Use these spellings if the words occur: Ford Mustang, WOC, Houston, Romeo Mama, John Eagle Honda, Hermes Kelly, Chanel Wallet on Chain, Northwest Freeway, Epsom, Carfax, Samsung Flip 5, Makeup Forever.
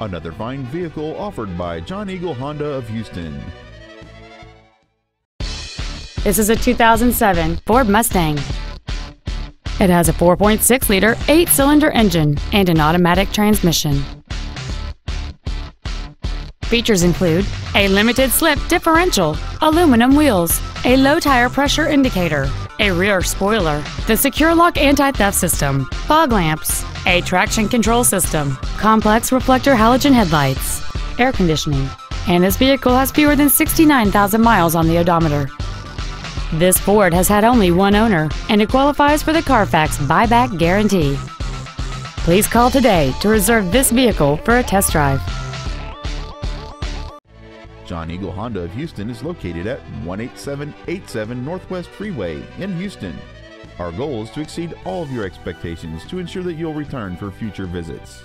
Another fine vehicle offered by John Eagle Honda of Houston. This is a 2007 Ford Mustang. It has a 4.6-liter 8-cylinder engine and an automatic transmission. Features include a limited-slip differential, aluminum wheels, a low-tire pressure indicator, a rear spoiler, the Secure Lock anti-theft system, fog lamps, a traction control system, complex reflector halogen headlights, air conditioning, and this vehicle has fewer than 69,000 miles on the odometer. This Ford has had only one owner, and it qualifies for the Carfax buyback guarantee. Please call today to reserve this vehicle for a test drive. John Eagle Honda of Houston is located at 18787 Northwest Freeway in Houston. Our goal is to exceed all of your expectations to ensure that you'll return for future visits.